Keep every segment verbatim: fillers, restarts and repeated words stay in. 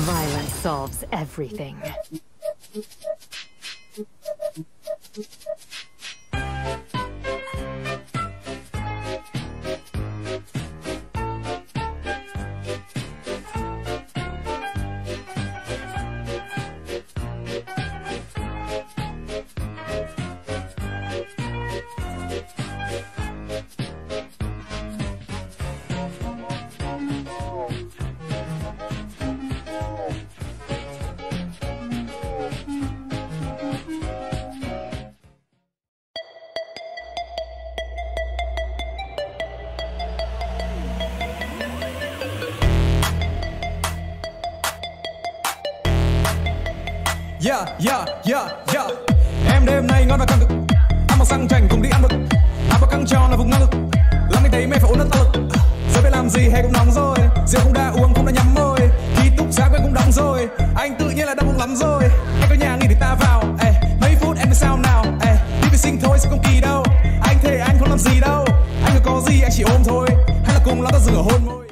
Violence solves everything. Yeah, yeah, yeah, yeah. Em đêm nay ngon và căng cực. Ăn mặc sang chảnh cùng đi ăn mực. Áo bác căng tròn là vùng năng lực. Lắm anh thấy mày phải ổn năng lực. Giờ phải làm gì hè cũng nóng rồi. Rượu không đã uống cũng đã nhắm môi. Ký túc giá quen cũng đóng rồi. Anh tự nhiên là đau bụng lắm rồi. Anh có nhà nghỉ để ta vào. Ê, mấy phút em mới sao nào. Ê, đi vệ sinh thôi sẽ không kỳ đâu. Anh thề anh không làm gì đâu. Anh có có gì anh chỉ ôm thôi. Hay là cùng lắm ta dừng ở hôn môi.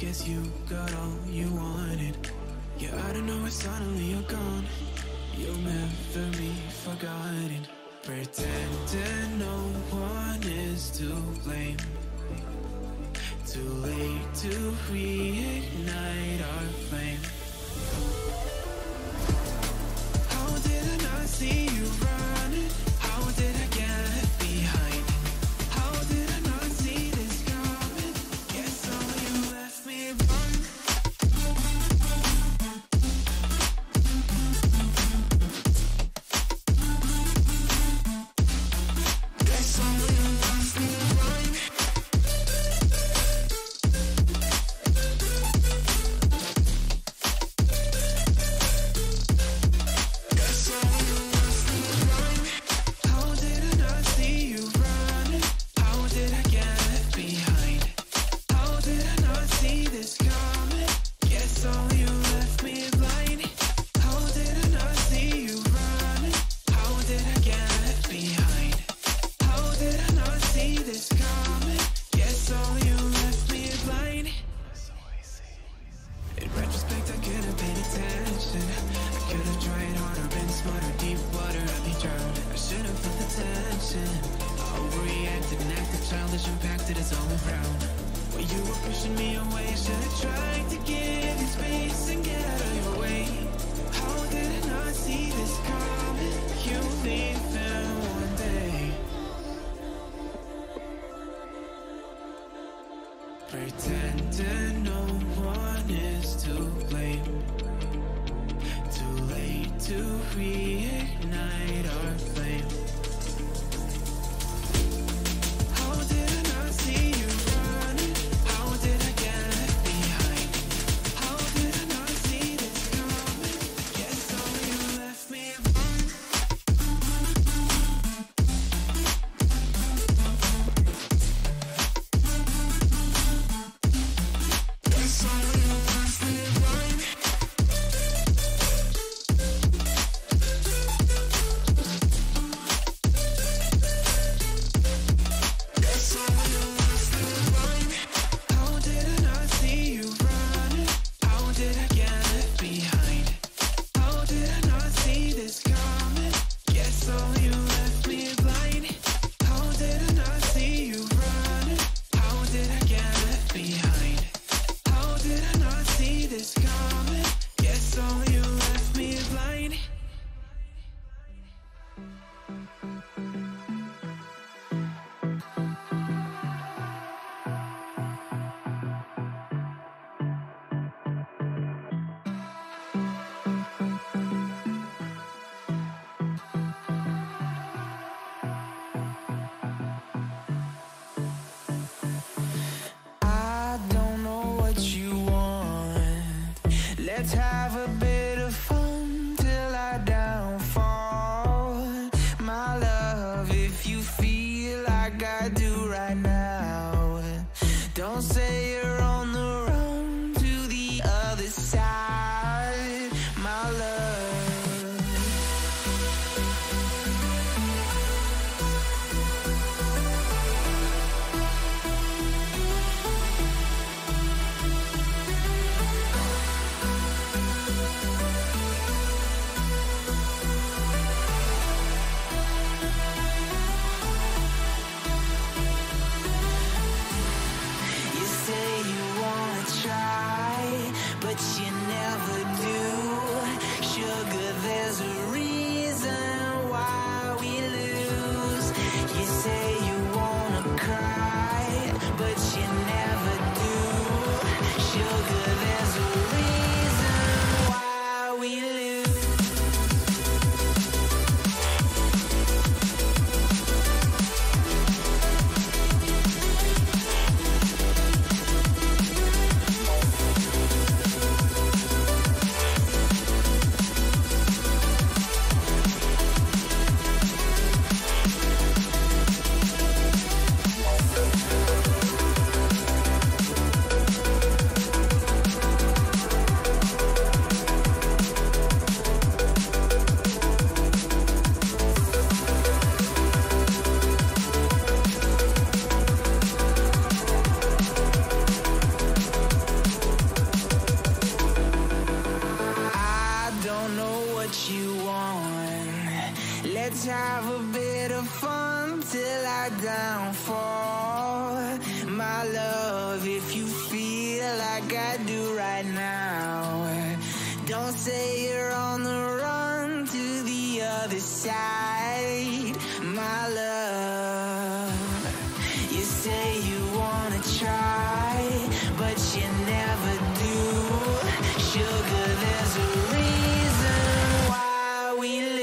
Guess you got all you wanted. Yeah, I don't know, it's suddenly you're gone. You'll never be forgotten. Pretending no one is to blame. Too late to reignite our flame. How did I see you running? How did I get behind? you back to the zone round, when you were pushing me away. Should have tried to give you space and get out of your way. How did I not see this coming? You leave them one day. Pretending no one is to blame. Too late to reignite our flame. Let's have a bit of fun till I downfall. My love, if you feel like I do right now, don't say you're on the run to the other side, my love. Let's have a bit of fun till I downfall. My love, if you feel like I do right now, don't say you're on the run to the other side, my love. You say you wanna try, but you never do. Sugar, there's a reason why we live.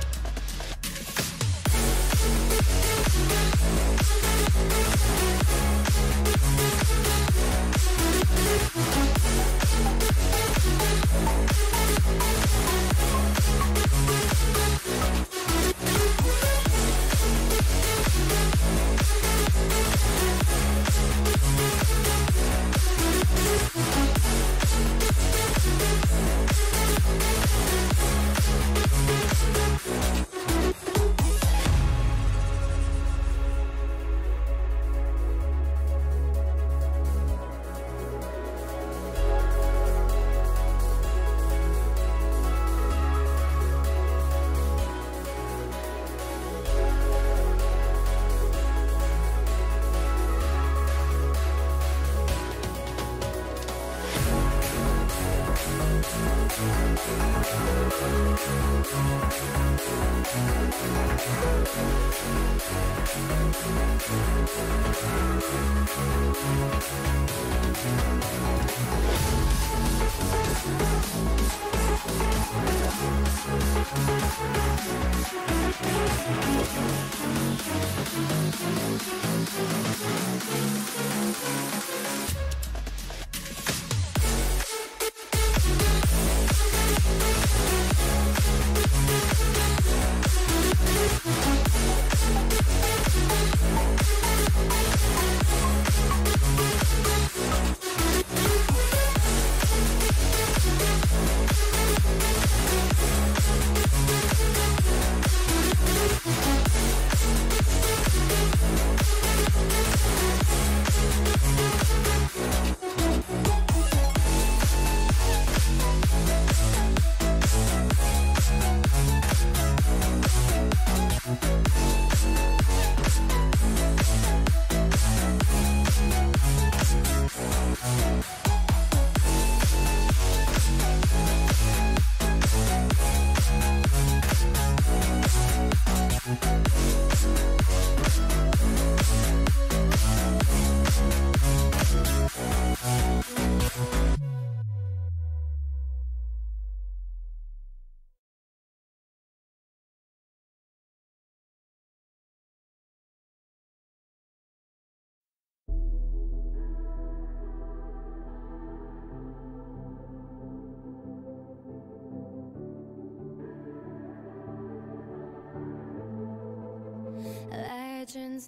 Legends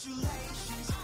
Congratulations.